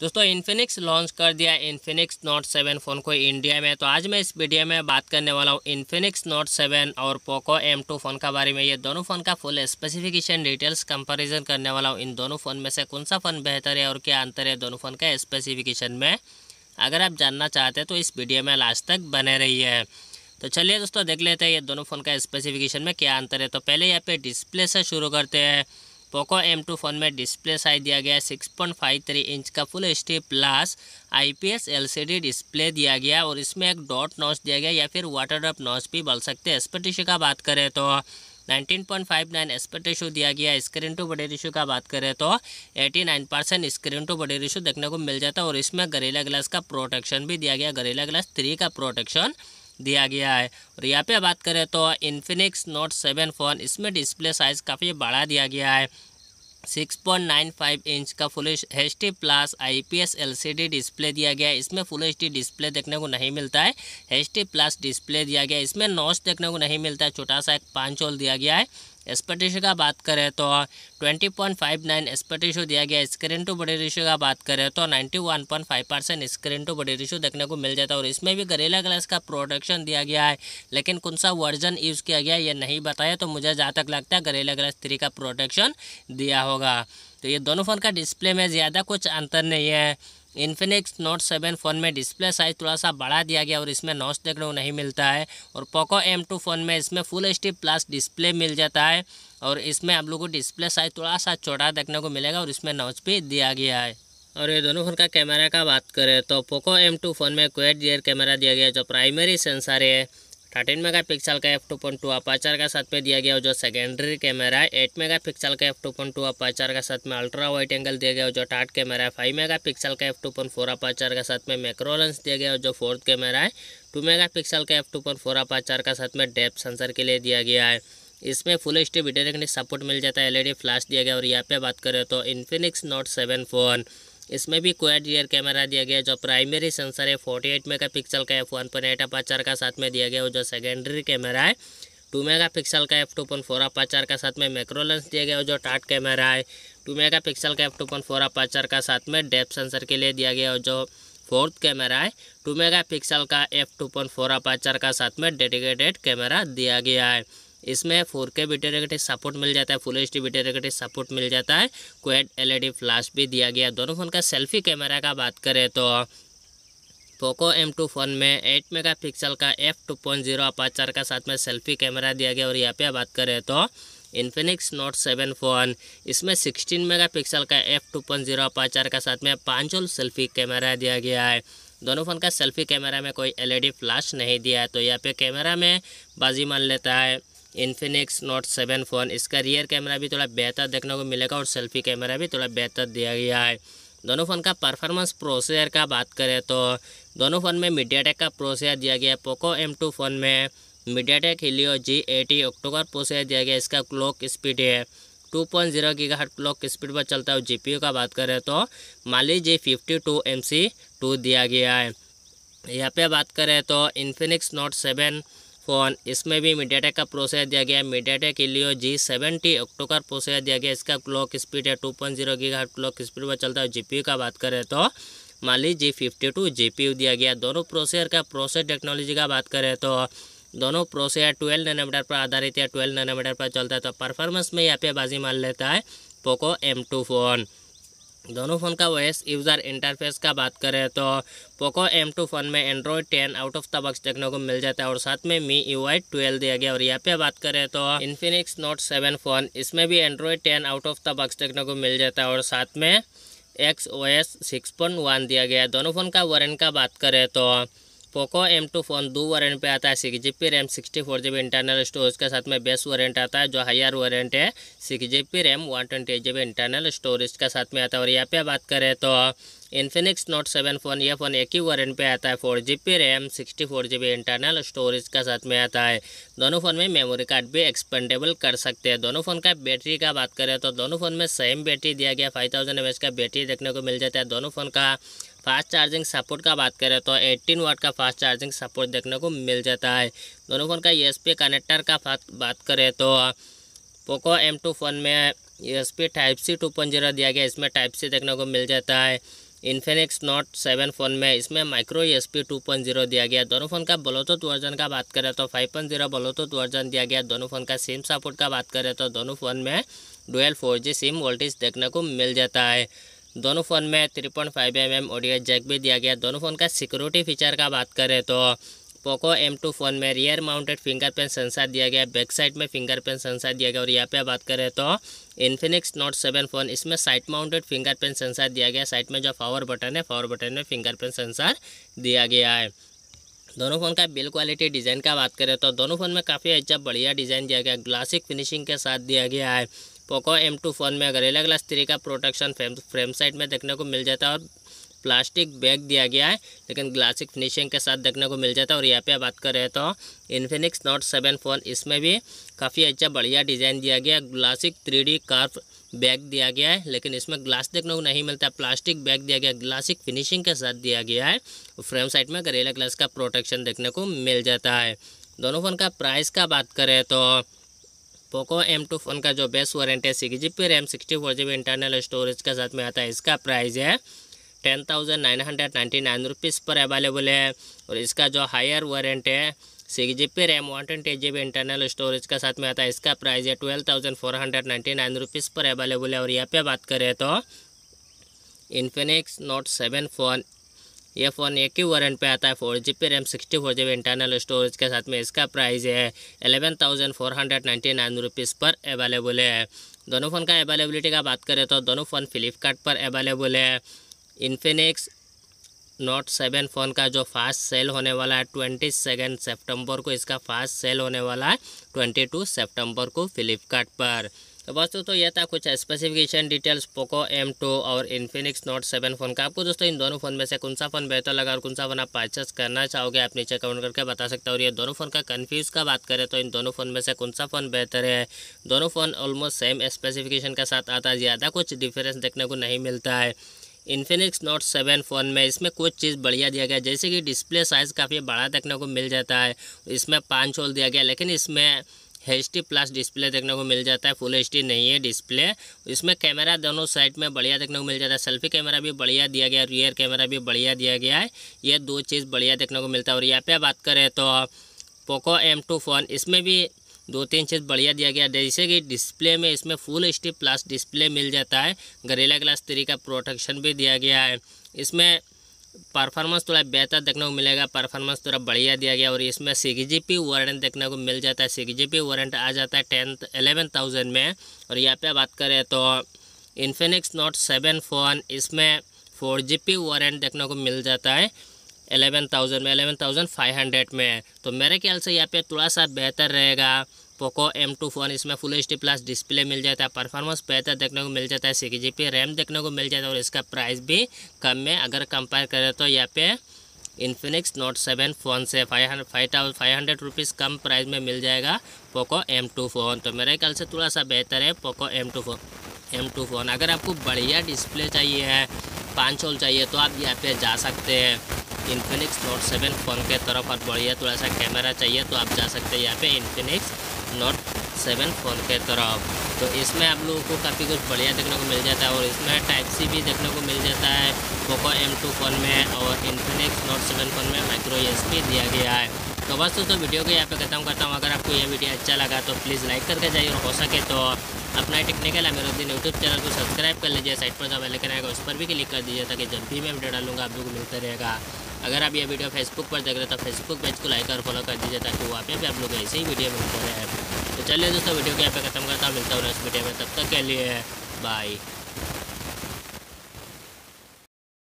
दोस्तों Infinix launch कर दिया इन्फिनिक्स नोट 7 फ़ोन को इंडिया में। तो आज मैं इस वीडियो में बात करने वाला हूँ इन्फिनिक्स नोट 7 और पोको M2 फ़ोन के बारे में। ये दोनों फ़ोन का फुल स्पेसिफिकेशन डिटेल्स कंपैरिजन करने वाला हूँ। इन दोनों फ़ोन में से कौन सा फ़ोन बेहतर है और क्या अंतर है दोनों फ़ोन का स्पेसिफिकेशन में, अगर आप जानना चाहते हैं तो इस वीडियो में लास्ट तक बने रहिए। तो चलिए दोस्तों देख लेते हैं ये दोनों फ़ोन का स्पेसिफिकेशन में क्या अंतर है। तो पहले यहाँ पे डिस्प्ले से शुरू करते हैं। पोको M2 फ़ोन में डिस्प्ले साइज दिया गया 6.53 इंच का full HD plus IPS LCD display दिया गया और इसमें एक डॉट नॉच दिया गया या फिर वाटर ड्रॉप नॉच भी बोल सकते हैं। एस्पेक्ट रेशियो का बात करें तो 19.59 एस्पेक्ट रेशियो दिया गया। स्क्रीन टू बॉडी रेशियो का बात करें तो 89% स्क्रीन टू बॉडी रेशियो देखने को मिल जाता है और इसमें गोरिल्ला ग्लास का प्रोटेक्शन भी दिया गया, गोरिल्ला ग्लास 3 का प्रोटेक्शन दिया गया है। और यहाँ पे बात करें तो इन्फिनिक्स नोट 7 फ़ोन, इसमें डिस्प्ले साइज़ काफ़ी बड़ा दिया गया है, 6.95 इंच का full HD plus IPS LCD display दिया गया है। इसमें फुल एचडी डिस्प्ले देखने को नहीं मिलता है, एचडी प्लस डिस्प्ले दिया गया है। इसमें नॉच देखने को नहीं मिलता है, छोटा सा एक 5 होल दिया गया है। एस्पेक्ट रेशियो का बात करें तो 20.59 एस्पेक्ट रेशियो दिया गया है। स्क्रीन टू बॉडी रेशियो का बात करें तो 91.5% स्क्रीन टू बॉडी रेशियो देखने को मिल जाता है और इसमें भी गोरिल्ला ग्लास का प्रोटेक्शन दिया गया है, लेकिन कौन सा वर्जन यूज़ किया गया है ये नहीं बताया। तो मुझे जहाँ तक लगता है गोरिल्ला ग्लास 3 का प्रोटेक्शन दिया होगा। तो ये दोनों फ़ोन का डिस्प्ले में ज़्यादा कुछ अंतर नहीं है। इन्फिनिक्स नोट 7 फ़ोन में डिस्प्ले साइज़ थोड़ा सा बड़ा दिया गया और इसमें नॉच देखने को नहीं मिलता है। और पोको M2 फ़ोन में इसमें फुल एचडी प्लस डिस्प्ले मिल जाता है और इसमें आप लोगों को डिस्प्ले साइज़ थोड़ा सा छोटा देखने को मिलेगा और इसमें नॉच भी दिया गया है। और ये दोनों फ़ोन का कैमरा का बात करें तो पोको M2 फ़ोन में क्वाड रियर कैमरा दिया गया, जो प्राइमरी सेंसर है 13 मेगापिक्सल का f2.2 अपाचर का साथ में दिया गया और जो सेकेंडरी कैमरा है 8 मेगापिक्सल का f2.2 अपाचर का साथ में अल्ट्रा वाइड एंगल दिया गया और जो थर्ड कैमरा है 5 मेगापिक्सल का f2.4 अपाचर का साथ में मैक्रो लेंस दिया गया और जो फोर्थ कैमरा है 2 मेगापिक्सल का f2.4 अपाचर का साथ में डेप्थ सेंसर के लिए दिया गया है। इसमें full HD video recording support मिल जाता है, LED फ्लैश दिया गया। और यहाँ पे बात करें तो इन्फिनिक्स नोट 7 फ़ोन, इसमें भी क्वाड रियर कैमरा दिया गया, जो प्राइमरी सेंसर है 48 मेगापिक्सल का f1.8 अपाचर का साथ में दिया गया और जो सेकेंडरी कैमरा है 2 मेगापिक्सल का f2.4 अपाचर का साथ में मैक्रो लेंस दिया गया और जो थर्ड कैमरा है 2 मेगापिक्सल का f2.4 अपाचर का साथ में डेप्थ सेंसर के लिए दिया गया और जो फोर्थ कैमरा है 2 मेगापिक्सल का f2.4 अपाचर का साथ में डेडिकेटेड कैमरा दिया गया है। इसमें 4K वीडियो रिकॉर्डिंग सपोर्ट मिल जाता है, full HD video recording support मिल जाता है, क्वाड LED फ्लैश भी दिया गया। दोनों फ़ोन का सेल्फी कैमरा का बात करें तो पोको M2 फ़ोन में 8 मेगापिक्सल का f2.0 अपाचर का साथ में सेल्फी कैमरा दिया गया। और यहाँ पे बात करें तो इन्फिनिक्स नोट 7 फ़ोन, इसमें 16 मेगापिक्सल का f2.0 अपाचर का साथ में 5 होल सेल्फी कैमरा दिया गया है। दोनों फ़ोन का सेल्फी कैमरा में कोई LED फ्लैश नहीं दिया है, तो यहाँ पे कैमरा में बाजी मान लेता है इन्फिनिक्स नोट 7 फ़ोन। इसका रियर कैमरा भी थोड़ा बेहतर देखने को मिलेगा और सेल्फी कैमरा भी थोड़ा बेहतर दिया गया है। दोनों फ़ोन का परफॉर्मेंस प्रोसेसर का बात करें तो दोनों फ़ोन में मीडियाटेक का प्रोसेसर दिया गया है। पोको M2 फ़ोन में MediaTek Helio G80 octa core processor दिया गया। इसका क्लॉक स्पीड है 2.0 GHz क्लॉक स्पीड पर चलता है। GPU का बात करें तो माली G52 MC2 दिया गया है। यहाँ पे बात करें तो इन्फिनिक्स नोट 7 फ़ोन, इसमें भी मीडियाटेक का प्रोसेसर दिया गया है, MediaTek Helio G70 octa-core processor दिया गया। इसका क्लॉक स्पीड है 2.0 GHz क्लॉक स्पीड पर चलता है। GPU का बात करें तो माली G52 GPU दिया गया। दोनों प्रोसेसर का प्रोसेसर टेक्नोलॉजी का बात करें तो दोनों प्रोसेसर 12 नैनोमीटर पर आधारित है, 12 नैनोमीटर पर चलता है। तो परफॉर्मेंस में यहाँ पे बाजी मान लेता है पोको M2 फ़ोन। दोनों फ़ोन का वॉइस यूज़र इंटरफेस का बात करें तो पोको M2 फ़ोन में Android 10 out of the box देखने को मिल जाता है और साथ में MIUI 12 दिया गया। और यहाँ पे बात करें तो इन्फिनिक्स नोट 7 फ़ोन, इसमें भी Android 10 out of the box देखने को मिल जाता है और साथ में XOS 6.1 दिया गया। दोनों फ़ोन का वारंट का बात करें तो पोको M2 फ़ोन 2 वारंट पे आता है, 6GB RAM 64GB internal storage के साथ में बेस्ट वारंट आता है, जो हायर वारंट है 6GB RAM 128GB internal storage के साथ में आता है। और यहाँ पे बात करें तो इन्फिनिक्स नोट 7 फ़ोन, यह फ़ोन एक ही वारंट पे आता है, 4GB RAM 64GB internal storage के साथ में आता है। दोनों फ़ोन में मेमोरी कार्ड भी एक्सपेंडेबल कर सकते हैं। दोनों फ़ोन का बैटरी का बात करें तो दोनों फ़ोन में सेम बैटरी दिया गया, 5000 mAh का बैटरी देखने को मिल जाता है। दोनों फ़ोन का फास्ट चार्जिंग सपोर्ट का बात करें तो 18 वाट का फास्ट चार्जिंग सपोर्ट देखने को मिल जाता है। दोनों फ़ोन का USB कनेक्टर का बात करें तो पोको M2 फ़ोन में USB Type-C 2.0 दिया गया, इसमें Type-C देखने को मिल जाता है। इन्फिनिक्स नोट 7 फ़ोन में इसमें माइक्रो यूएसबी 2.0 दिया गया। दोनों फ़ोन का ब्लूटूथ वर्जन का बात करें तो 5.0 ब्लूटूथ वर्जन दिया गया। दोनों फ़ोन का सिम सपोर्ट का बात करें तो दोनों फ़ोन में डुअल 4G सिम वोल्टेज देखने को मिल जाता है। दोनों फ़ोन में 3.5mm ऑडियो जैक भी दिया गया। दोनों फ़ोन का सिक्योरिटी फीचर का बात करें तो पोको M2 फ़ोन में रियर माउंटेड फिंगरप्रिंट सेंसर दिया गया, बैक साइड में फिंगरप्रिंट सेंसर दिया गया। और यहाँ पे बात करें तो इन्फिनिक्स नोट 7 फ़ोन इसमें साइड माउंटेड फिंगरप्रिंट सेंसर दिया गया, साइड में जो पावर बटन है पावर बटन में फिंगरप्रिंट सेंसर दिया गया है। दोनों फ़ोन का बिल्ड क्वालिटी डिज़ाइन का बात करें तो दोनों फ़ोन में काफ़ी अच्छा बढ़िया डिज़ाइन दिया गया, ग्लासिक फिनिशिंग के साथ दिया गया है। पोको M2 फ़ोन में गोरिल्ला ग्लास 3 का प्रोटेक्शन फ्रेम साइड में देखने को मिल जाता है और प्लास्टिक बैग दिया गया है लेकिन ग्लासिक फिनिशिंग के साथ देखने को मिल जाता है। और यहाँ पे बात करें तो इन्फिनिक्स नोट 7 फ़ोन इसमें भी काफ़ी अच्छा बढ़िया डिज़ाइन दिया गया, ग्लासिक 3D कार्व बैग दिया गया है लेकिन इसमें ग्लास देखने को नहीं मिलता, प्लास्टिक बैग दिया गया, ग्लासिक फिनिशिंग के साथ दिया गया है। फ्रेम साइड में गोरिल्ला ग्लास का प्रोटेक्शन देखने को मिल जाता है। दोनों फ़ोन का प्राइस का बात करें तो पोको M2 फ़ोन का जो बेस्ट वारंट है 6GB RAM 64GB internal storage के साथ में आता है, इसका प्राइस है 10,999 रुपीज़ पर अवेलेबल है। और इसका जो हायर वारंट है 6GB RAM 128GB internal storage के साथ में आता है, इसका प्राइस है 12,499 रुपीज़ पर अवेलेबल है। और यहाँ पे बात करें तो इन्फिनिक्स नोट 7 फ़ोन ये फ़ोन एक ही वारंट पे आता है 4GB RAM 64GB internal storage के साथ में, इसका प्राइस है 11,499 रुपीज़ पर अवेलेबल है। दोनों फ़ोन का अवेलेबिलिटी का बात करें तो दोनों फ़ोन फ्लिपकार्ट पर अवेलेबल है। इन्फिनिक्स नोट 7 फ़ोन का जो फास्ट सेल होने वाला है 22 सितंबर को, इसका फास्ट सेल होने वाला है 22 सितंबर को फ्लिपकार्ट पर। तो दोस्तों तो यह था कुछ स्पेसिफिकेशन डिटेल्स पोको M2 और इन्फिनिक्स नोट 7 फ़ोन का। आपको दोस्तों इन दोनों फ़ोन में से कौन सा फ़ोन बेहतर लगा और कौन सा फ़ोन आप परचेस करना चाहोगे आप नीचे कमेंट करके बता सकते हो। और ये दोनों फ़ोन का कन्फ्यूज़ का बात करें तो इन दोनों फ़ोन में से कौन सा फ़ोन बेहतर है, दोनों फ़ोन ऑलमोस्ट सेम स्पेसिफिकेशन के साथ आता है, ज़्यादा कुछ डिफरेंस देखने को नहीं मिलता है। इन्फिनिक्स नोट 7 फ़ोन में इसमें कुछ चीज़ बढ़िया दिया गया, जैसे कि डिस्प्ले साइज़ काफ़ी बड़ा देखने को मिल जाता है, इसमें 5 होल दिया गया लेकिन इसमें HD+ डिस्प्ले देखने को मिल जाता है, फुल HD नहीं है डिस्प्ले। इसमें कैमरा दोनों साइड में बढ़िया देखने को मिल जाता है, सेल्फी कैमरा भी बढ़िया दिया गया, रियर कैमरा भी बढ़िया दिया गया है, ये दो चीज़ बढ़िया देखने को मिलता है। और यहाँ पर बात करें तो पोको M2 फ़ोन इसमें भी 2-3 चीज़ बढ़िया दिया गया, जैसे कि डिस्प्ले में इसमें फुल HD+ डिस्प्ले मिल जाता है, गोरिल्ला ग्लास 3 का प्रोटेक्शन भी दिया गया है, इसमें परफॉर्मेंस थोड़ा बेहतर देखने को मिलेगा, परफॉर्मेंस थोड़ा बढ़िया दिया गया। और इसमें 6GB वारंट देखने को मिल जाता है, 6GB वारंट आ जाता है 11,000 में। और यहाँ पर बात करें तो इन्फिनिक्स नोट 7 फ़ोन इसमें 4GB वारंट देखने को मिल जाता है 11,000 में, 11,500 में। तो मेरे ख्याल से यहाँ पे थोड़ा सा बेहतर रहेगा पोको M2 फ़ोन, इसमें फुल HD+ डिस्प्ले मिल जाता है, परफॉर्मेंस बेहतर देखने को मिल जाता है, 6GB रैम देखने को मिल जाता है और इसका प्राइस भी कम है। अगर कंपेयर करें तो यहाँ पे इन्फिनिक्स नोट 7 फ़ोन से 500 रुपीज़ कम प्राइस में मिल जाएगा पोको M2 फ़ोन। तो मेरे ख्याल से थोड़ा सा बेहतर है पोको M2 फ़ोन। अगर आपको बढ़िया डिस्प्ले चाहिए है, 5 होल चाहिए तो आप यहाँ पर जा सकते हैं इन्फिनिक्स नोट 7 फ़ोन के तरफ, और बढ़िया थोड़ा सा कैमरा चाहिए तो आप जा सकते हैं यहाँ पे इन्फिनिक्स नोट 7 फ़ोन के तरफ। तो इसमें आप लोगों को काफ़ी कुछ बढ़िया देखने को मिल जाता है और इसमें Type-C भी देखने को मिल जाता है पोको M2 फ़ोन में, और इन्फिनिक्स नोट 7 फ़ोन में माइक्रो USB दिया गया है। तो बस तो वीडियो को यहाँ पे ख़त्म करता हूँ। अगर आपको यह वीडियो अच्छा लगा तो प्लीज़ लाइक करके जाइए और हो सके तो अपना टेक्निकलामिरुद्दीन यूट्यूब चैनल को सब्सक्राइब कर लीजिए, साइड पर जो बेल आइकन आएगा उस पर भी क्लिक कर दीजिए ताकि जब भी मैं वीडियो डालूंगा आप लोगों को मिलता रहेगा। अगर आप ये वीडियो फेसबुक पर देख रहे हो तो फेसबुक पेज को लाइक और फॉलो कर दीजिए ताकि वहाँ पे भी आप लोग ऐसे ही वीडियो मिलते रहे। तो चलिए दोस्तों वीडियो को यहाँ पे ख़त्म करता हूँ, मिलता हूँ नेक्स्ट वीडियो में, तब तक के लिए बाय।